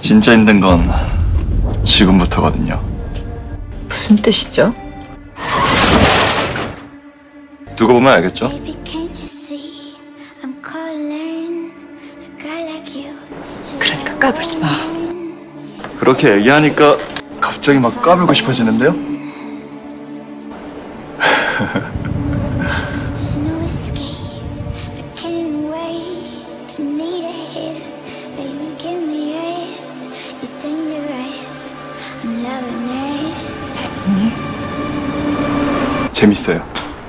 진짜 힘든 건 지금부터거든요. 무슨 뜻이죠? 두고 보면 알겠죠? 그러니까 까불지 마. 그렇게 얘기하니까 갑자기 막 까불고 싶어지는데요? 재밌니? 재밌어요.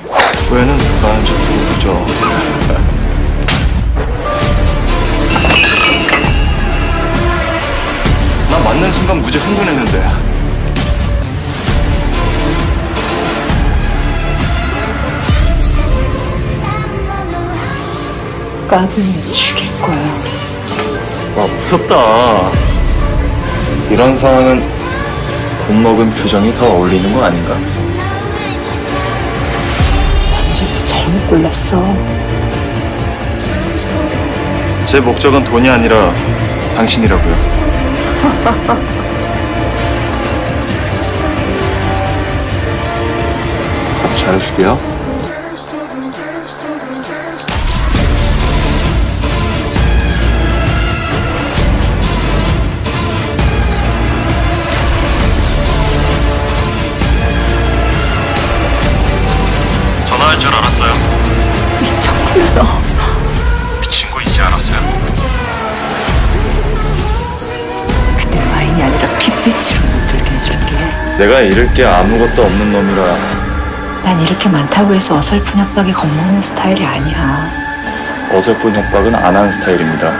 후회는 누가 하는지 모르죠. 나 맞는 순간 무지 흥분했는데. 까불면 죽일 거야. 와, 무섭다. 이런 상황은 겁먹은 표정이 더 어울리는 거 아닌가? 반지수 잘못 골랐어. 제 목적은 돈이 아니라 당신이라고요. 잘해줄게요. 전화할 줄 알았어요. 미쳤구나. 미친 거 이제 알았어요. 그때는 와인이 아니라 핏빛으로 물들게 해줄게. 내가 잃을 게 아무것도 없는 놈이라. 난 이렇게 많다고 해서 어설픈 협박에 겁먹는 스타일이 아니야. 어설픈 협박은 안 하는 스타일입니다.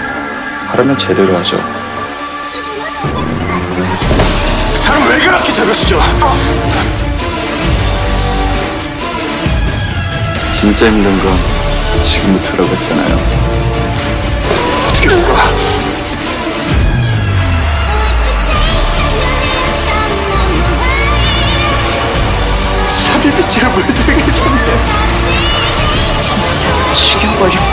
하려면 제대로 하죠. 사람 왜 그렇게 저러시죠? 진짜 힘든 건 지금부터라고 했잖아요. 어떻게 할까? 삽입이 제가 물들게 해줬네. 진짜 죽여버려.